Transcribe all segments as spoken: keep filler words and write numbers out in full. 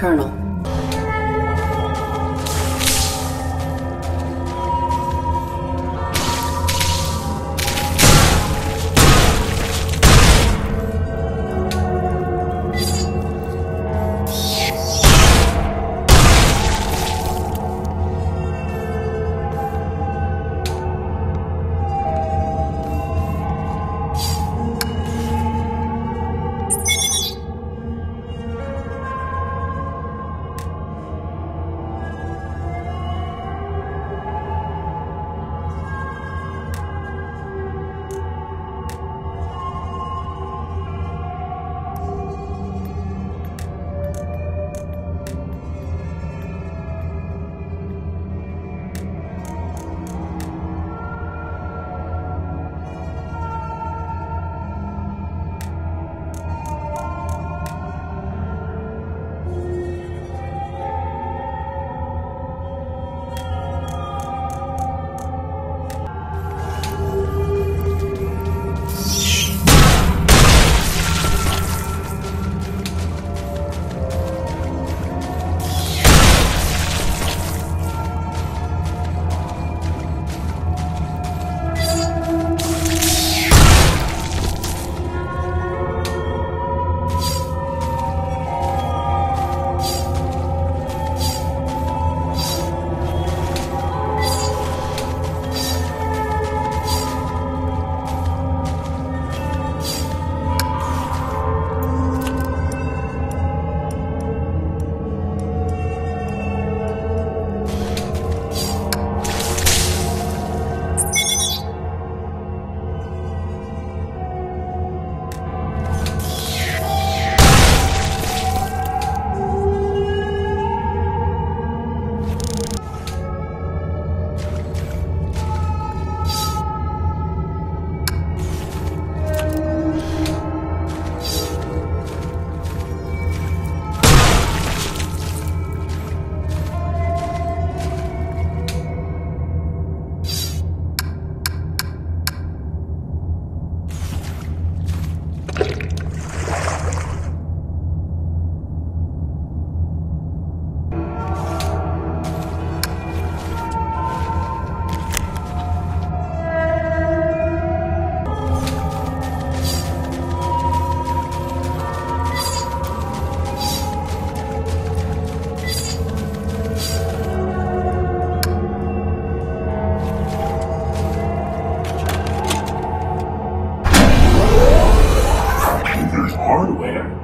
Colonel.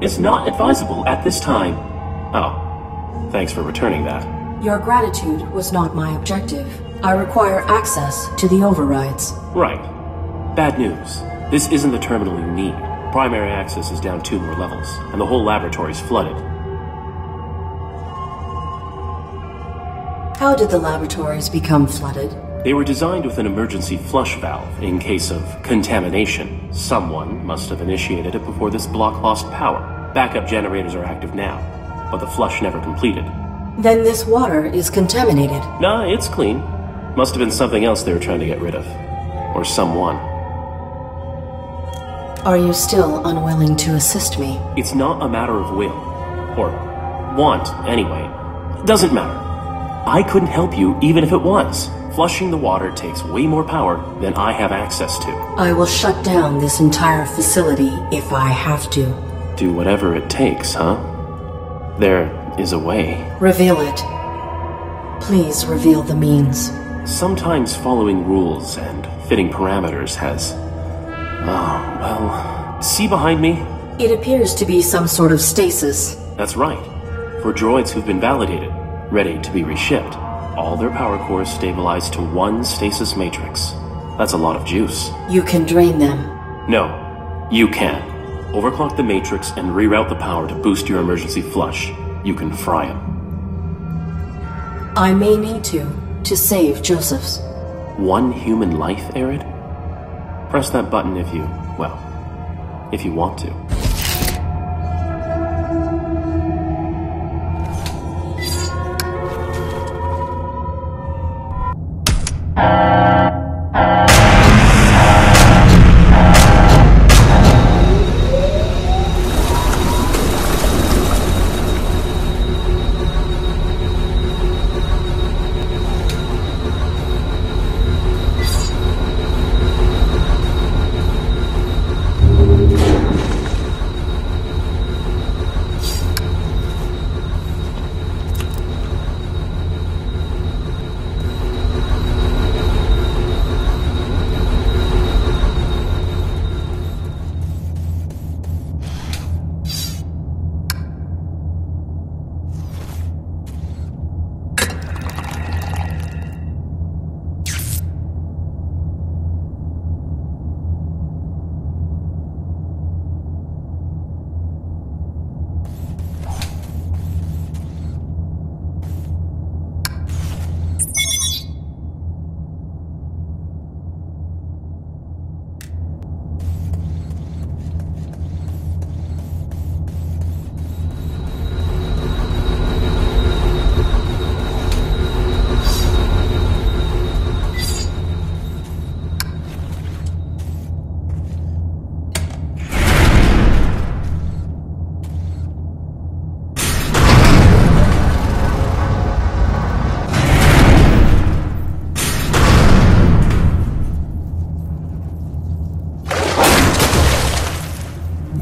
It's not advisable at this time. Oh, thanks for returning that. Your gratitude was not my objective. I require access to the overrides. Right. Bad news. This isn't the terminal you need. Primary access is down two more levels, and the whole laboratory's flooded. How did the laboratories become flooded? They were designed with an emergency flush valve in case of contamination. Someone must have initiated it before this block lost power. Backup generators are active now, but the flush never completed. Then this water is contaminated. Nah, it's clean. Must have been something else they were trying to get rid of. Or someone. Are you still unwilling to assist me? It's not a matter of will. Or want, anyway. Doesn't matter. I couldn't help you even if it was. Flushing the water takes way more power than I have access to. I will shut down this entire facility if I have to. Do whatever it takes, huh? There is a way. Reveal it. Please reveal the means. Sometimes following rules and fitting parameters has... Oh, well... See behind me? It appears to be some sort of stasis. That's right. For droids who've been validated, ready to be reshipped, all their power cores stabilized to one stasis matrix. That's a lot of juice. You can drain them. No, you can't. Overclock the matrix and reroute the power to boost your emergency flush. You can fry him. I may need to, to save Josephs. One human life, A R I D? Press that button if you, well, if you want to.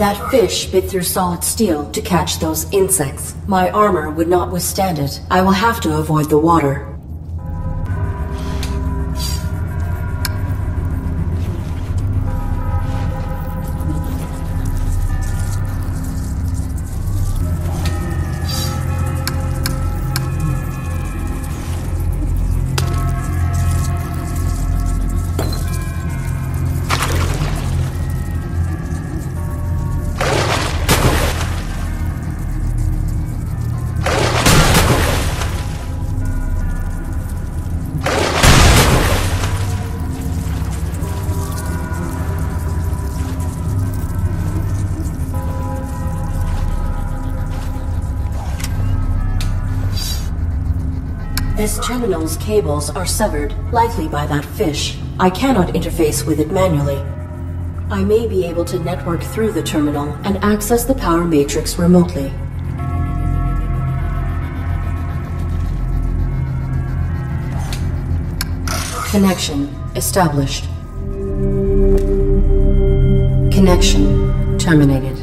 That fish bit through solid steel to catch those insects. My armor would not withstand it. I will have to avoid the water. This terminal's cables are severed, likely by that fish. I cannot interface with it manually. I may be able to network through the terminal and access the power matrix remotely. Connection established. Connection terminated.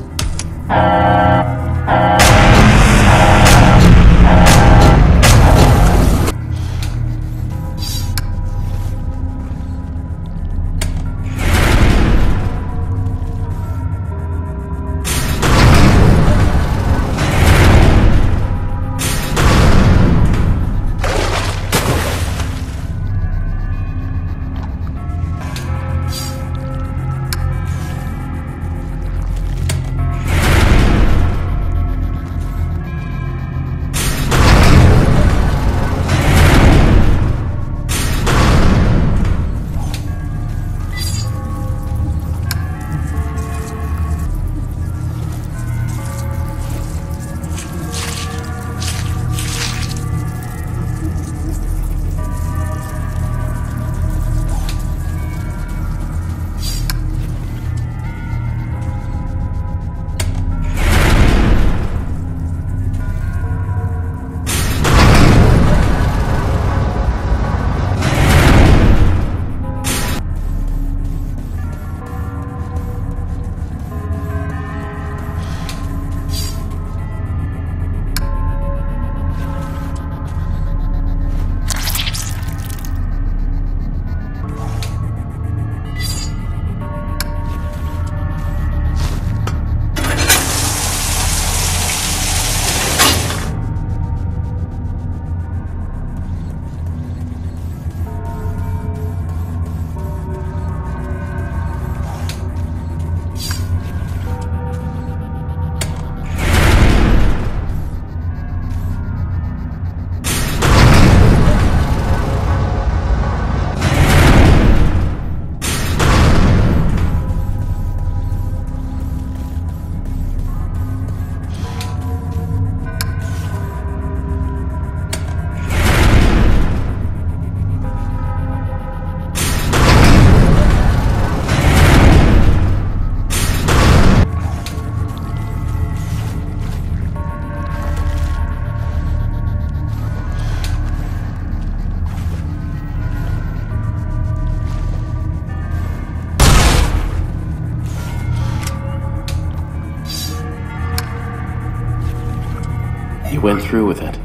Went through with it.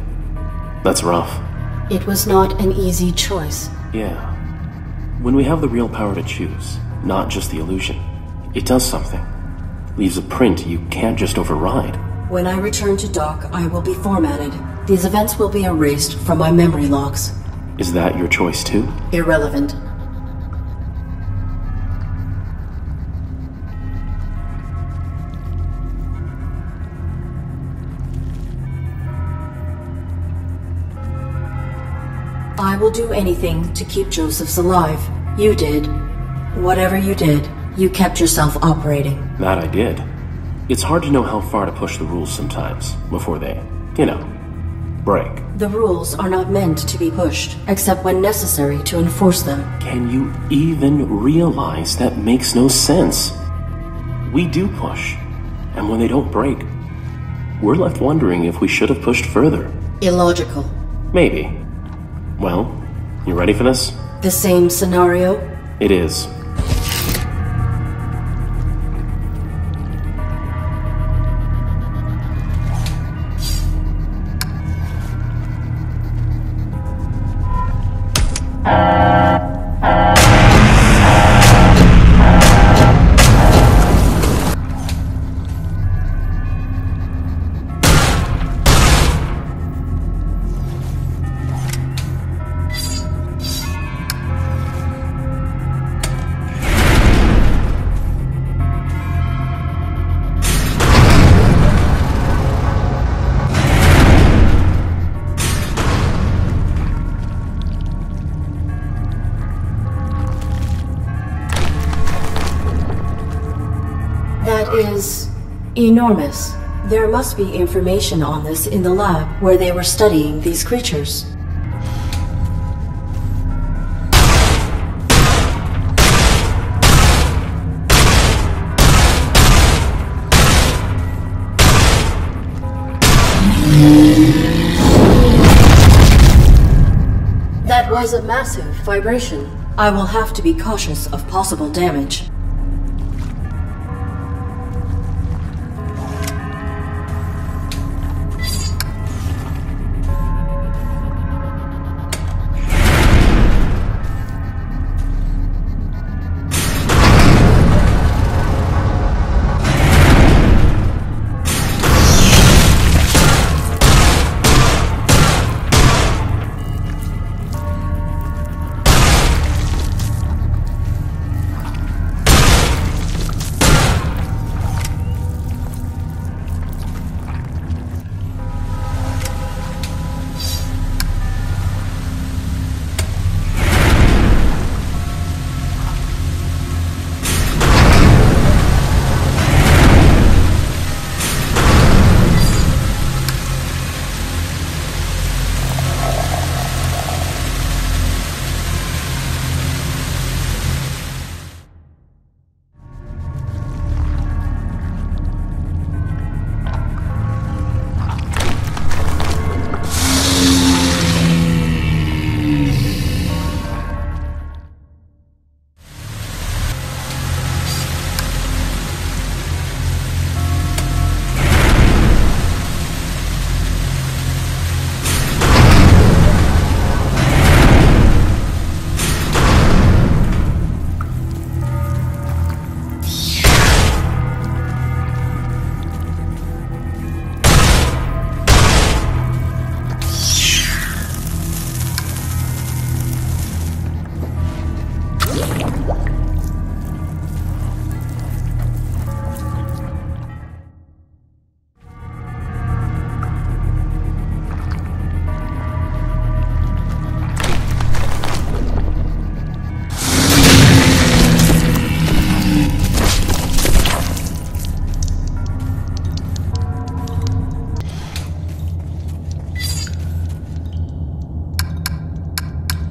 That's rough. It was not an easy choice. Yeah. When we have the real power to choose, not just the illusion, it does something. Leaves a print you can't just override. When I return to Doc, I will be formatted. These events will be erased from my memory logs. Is that your choice too? Irrelevant. I will do anything to keep Josephs alive. You did. Whatever you did, you kept yourself operating. That I did. It's hard to know how far to push the rules sometimes, before they, you know, break. The rules are not meant to be pushed, except when necessary to enforce them. Can you even realize that makes no sense? We do push, and when they don't break, we're left wondering if we should have pushed further. Illogical. Maybe. Well, you ready for this? The same scenario? It is. Is enormous. There must be information on this in the lab where they were studying these creatures. That was a massive vibration. I will have to be cautious of possible damage.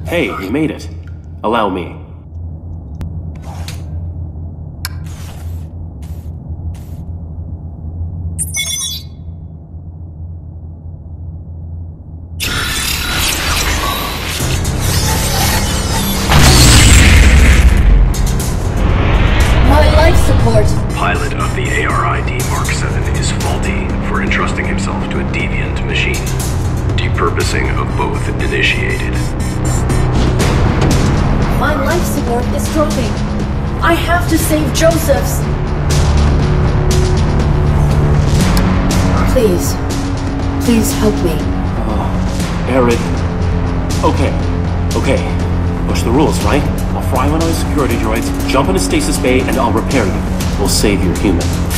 Hey, we made it. Allow me. Saint Joseph's! Please. Please help me. Uh, A R I D Okay. Okay. Push the rules, right? I'll fry one of the security droids, jump into stasis bay, and I'll repair you. We'll save your human.